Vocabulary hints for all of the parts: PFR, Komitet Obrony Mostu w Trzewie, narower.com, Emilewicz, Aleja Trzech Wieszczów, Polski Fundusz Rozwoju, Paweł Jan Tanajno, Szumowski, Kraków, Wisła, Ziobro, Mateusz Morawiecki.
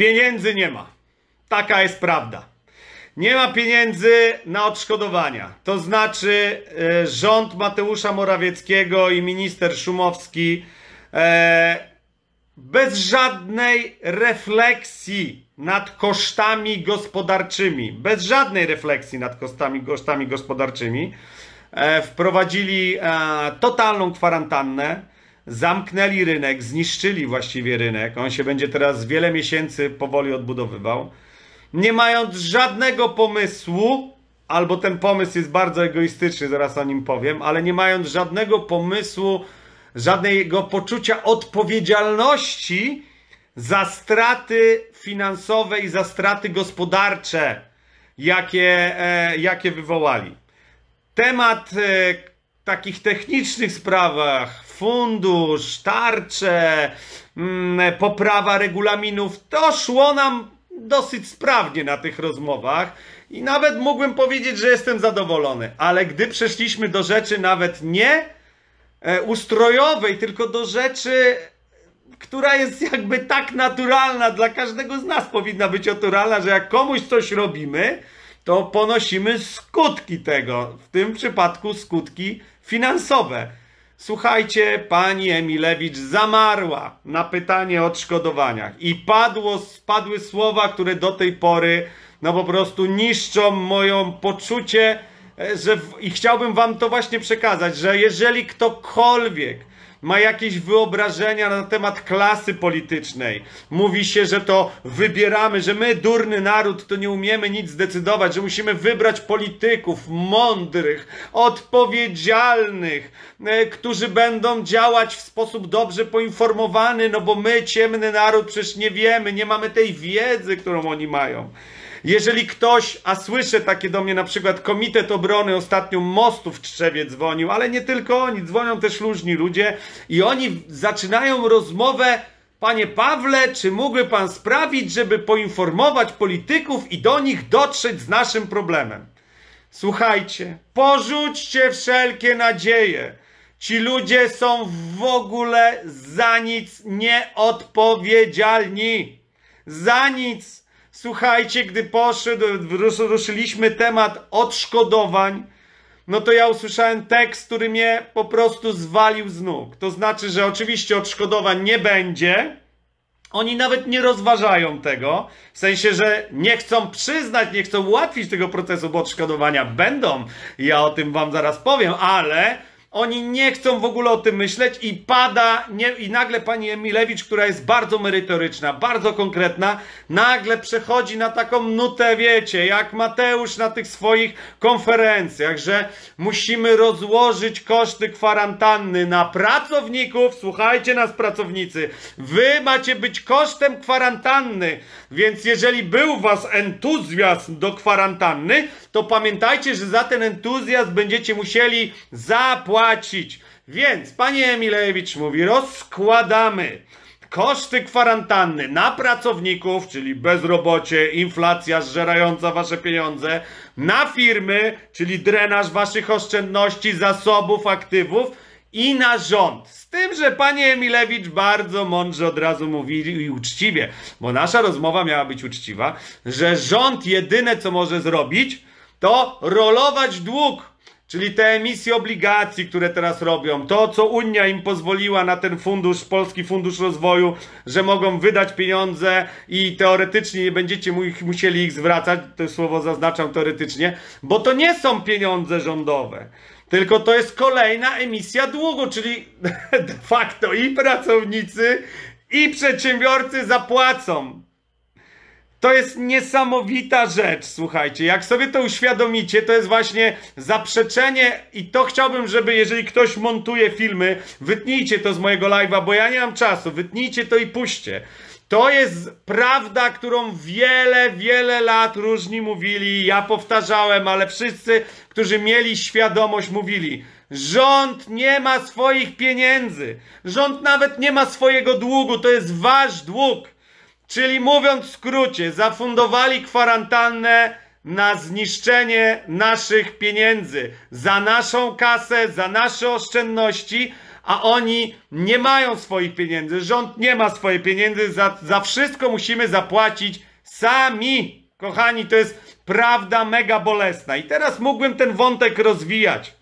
Pieniędzy nie ma. Taka jest prawda. Nie ma pieniędzy na odszkodowania. To znaczy rząd Mateusza Morawieckiego i minister Szumowski bez żadnej refleksji nad kosztami gospodarczymi, wprowadzili totalną kwarantannę, zamknęli rynek, zniszczyli właściwie rynek. On się będzie teraz wiele miesięcy powoli odbudowywał. Nie mając żadnego pomysłu, albo ten pomysł jest bardzo egoistyczny, zaraz o nim powiem, ale nie mając żadnego pomysłu, żadnego poczucia odpowiedzialności za straty finansowe i za straty gospodarcze, jakie wywołali. Temat takich technicznych sprawach, fundusz, tarcze, poprawa regulaminów, to szło nam dosyć sprawnie na tych rozmowach i nawet mógłbym powiedzieć, że jestem zadowolony, ale gdy przeszliśmy do rzeczy nawet nie ustrojowej, tylko do rzeczy, która jest jakby tak naturalna, dla każdego z nas powinna być naturalna, że jak komuś coś robimy, to ponosimy skutki tego, w tym przypadku skutki finansowe. Słuchajcie, pani Emilewicz zamarła na pytanie o odszkodowaniach i spadły słowa, które do tej pory no po prostu niszczą moje poczucie, że i chciałbym wam to właśnie przekazać, że jeżeli ktokolwiek ma jakieś wyobrażenia na temat klasy politycznej. Mówi się, że to wybieramy, że my, durny naród, to nie umiemy nic zdecydować, że musimy wybrać polityków mądrych, odpowiedzialnych, którzy będą działać w sposób dobrze poinformowany, no bo my, ciemny naród, przecież nie wiemy, nie mamy tej wiedzy, którą oni mają. Jeżeli ktoś, a słyszę takie do mnie na przykład Komitet Obrony ostatnio Mostu w Trzewie dzwonił, ale nie tylko oni, dzwonią też różni ludzie i oni zaczynają rozmowę: panie Pawle, czy mógłby pan sprawić, żeby poinformować polityków i do nich dotrzeć z naszym problemem? Słuchajcie, porzućcie wszelkie nadzieje. Ci ludzie są w ogóle za nic nieodpowiedzialni. Za nic. Słuchajcie, gdy ruszyliśmy temat odszkodowań, no to ja usłyszałem tekst, który mnie po prostu zwalił z nóg. To znaczy, że oczywiście odszkodowań nie będzie. Oni nawet nie rozważają tego, w sensie, że nie chcą przyznać, nie chcą ułatwić tego procesu, bo odszkodowania będą. Ja o tym wam zaraz powiem, ale oni nie chcą w ogóle o tym myśleć i nagle pani Emilewicz, która jest bardzo merytoryczna, bardzo konkretna, nagle przechodzi na taką nutę, wiecie, jak Mateusz na tych swoich konferencjach, że musimy rozłożyć koszty kwarantanny na pracowników. Słuchajcie nas, pracownicy, wy macie być kosztem kwarantanny, więc jeżeli był was entuzjazm do kwarantanny, to pamiętajcie, że za ten entuzjazm będziecie musieli zapłacić. Więc pani Emilewicz mówi: rozkładamy koszty kwarantanny na pracowników, czyli bezrobocie, inflacja zżerająca wasze pieniądze, na firmy, czyli drenaż waszych oszczędności, zasobów, aktywów, i na rząd. Z tym, że pani Emilewicz bardzo mądrze od razu mówi i uczciwie, bo nasza rozmowa miała być uczciwa, że rząd jedyne co może zrobić, to rolować dług. Czyli te emisje obligacji, które teraz robią, to co Unia im pozwoliła na ten fundusz, Polski Fundusz Rozwoju, że mogą wydać pieniądze i teoretycznie nie będziecie musieli ich zwracać, to słowo zaznaczam teoretycznie, bo to nie są pieniądze rządowe, tylko to jest kolejna emisja długu, czyli de facto i pracownicy, i przedsiębiorcy zapłacą. To jest niesamowita rzecz, słuchajcie, jak sobie to uświadomicie, to jest właśnie zaprzeczenie i to chciałbym, żeby, jeżeli ktoś montuje filmy, wytnijcie to z mojego live'a, bo ja nie mam czasu, wytnijcie to i puśćcie. To jest prawda, którą wiele, wiele lat różni mówili, ja powtarzałem, ale wszyscy, którzy mieli świadomość, mówili: rząd nie ma swoich pieniędzy, rząd nawet nie ma swojego długu, to jest wasz dług. Czyli mówiąc w skrócie, zafundowali kwarantannę na zniszczenie naszych pieniędzy, za naszą kasę, za nasze oszczędności, a oni nie mają swoich pieniędzy, rząd nie ma swoich pieniędzy, za wszystko musimy zapłacić sami. Kochani, to jest prawda mega bolesna. I teraz mógłbym ten wątek rozwijać,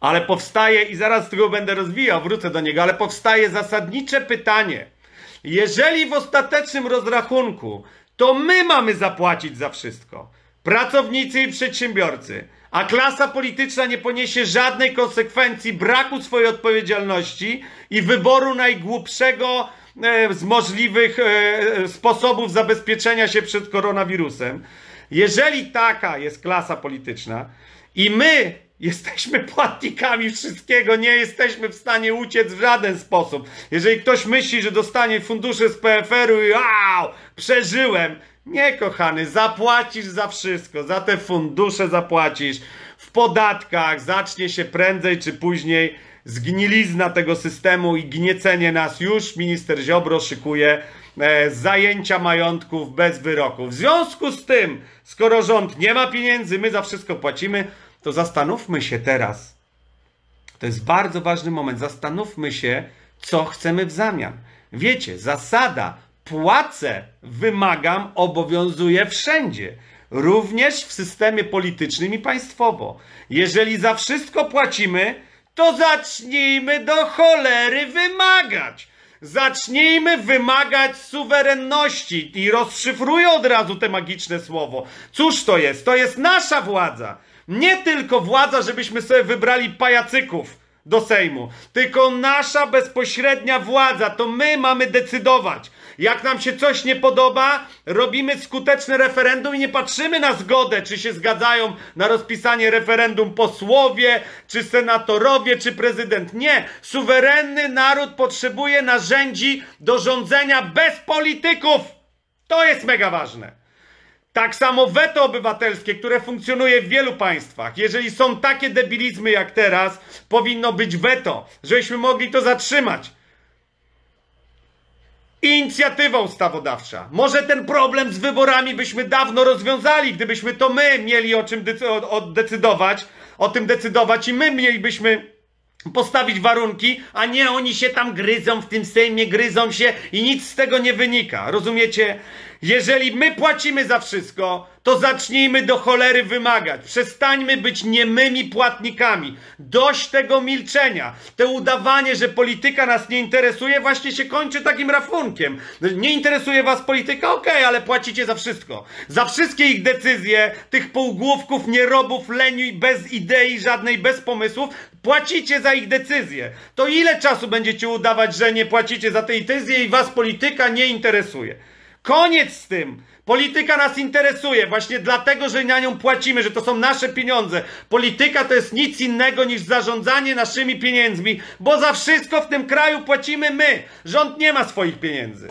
ale powstaje, i zaraz tego będę rozwijał, wrócę do niego, ale powstaje zasadnicze pytanie. Jeżeli w ostatecznym rozrachunku to my mamy zapłacić za wszystko, pracownicy i przedsiębiorcy, a klasa polityczna nie poniesie żadnej konsekwencji braku swojej odpowiedzialności i wyboru najgłupszego z możliwych sposobów zabezpieczenia się przed koronawirusem. Jeżeli taka jest klasa polityczna i my jesteśmy płatnikami wszystkiego, nie jesteśmy w stanie uciec w żaden sposób. Jeżeli ktoś myśli, że dostanie fundusze z PFR-u i wow, przeżyłem. Nie, kochany, zapłacisz za wszystko, za te fundusze zapłacisz. W podatkach zacznie się prędzej czy później zgnilizna tego systemu i gniecenie nas. Już minister Ziobro szykuje zajęcia majątków bez wyroku. W związku z tym, skoro rząd nie ma pieniędzy, my za wszystko płacimy, to zastanówmy się teraz, to jest bardzo ważny moment, zastanówmy się, co chcemy w zamian. Wiecie, zasada płacę, wymagam, obowiązuje wszędzie, również w systemie politycznym i państwowo. Jeżeli za wszystko płacimy, to zacznijmy do cholery wymagać. Zacznijmy wymagać suwerenności i rozszyfruję od razu te magiczne słowo. Cóż to jest? To jest nasza władza. Nie tylko władza, żebyśmy sobie wybrali pajacyków do Sejmu, tylko nasza bezpośrednia władza, to my mamy decydować. Jak nam się coś nie podoba, robimy skuteczne referendum i nie patrzymy na zgodę, czy się zgadzają na rozpisanie referendum posłowie, czy senatorowie, czy prezydent. Nie. Suwerenny naród potrzebuje narzędzi do rządzenia bez polityków. To jest mega ważne. Tak samo weto obywatelskie, które funkcjonuje w wielu państwach. Jeżeli są takie debilizmy jak teraz, powinno być weto, żebyśmy mogli to zatrzymać. Inicjatywa ustawodawcza. Może ten problem z wyborami byśmy dawno rozwiązali, gdybyśmy to my mieli o tym decydować i my mielibyśmy postawić warunki, a nie oni się tam gryzą w tym Sejmie, gryzą się i nic z tego nie wynika. Rozumiecie? Jeżeli my płacimy za wszystko, to zacznijmy do cholery wymagać. Przestańmy być niemymi płatnikami. Dość tego milczenia. To udawanie, że polityka nas nie interesuje, właśnie się kończy takim rachunkiem. Nie interesuje was polityka? Okej, ale płacicie za wszystko. Za wszystkie ich decyzje, tych półgłówków, nierobów, leniuj, bez idei żadnej, bez pomysłów, płacicie za ich decyzje. To ile czasu będziecie udawać, że nie płacicie za te decyzje i was polityka nie interesuje? Koniec z tym! Polityka nas interesuje właśnie dlatego, że na nią płacimy, że to są nasze pieniądze. Polityka to jest nic innego niż zarządzanie naszymi pieniędzmi, bo za wszystko w tym kraju płacimy my. Rząd nie ma swoich pieniędzy.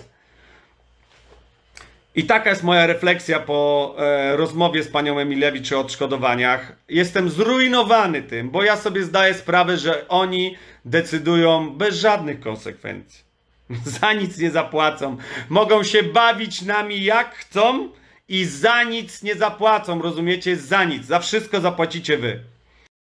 I taka jest moja refleksja po rozmowie z panią Emilewicz o odszkodowaniach. Jestem zrujnowany tym, bo ja sobie zdaję sprawę, że oni decydują bez żadnych konsekwencji. Za nic nie zapłacą. Mogą się bawić nami jak chcą i za nic nie zapłacą. Rozumiecie? Za nic. Za wszystko zapłacicie wy.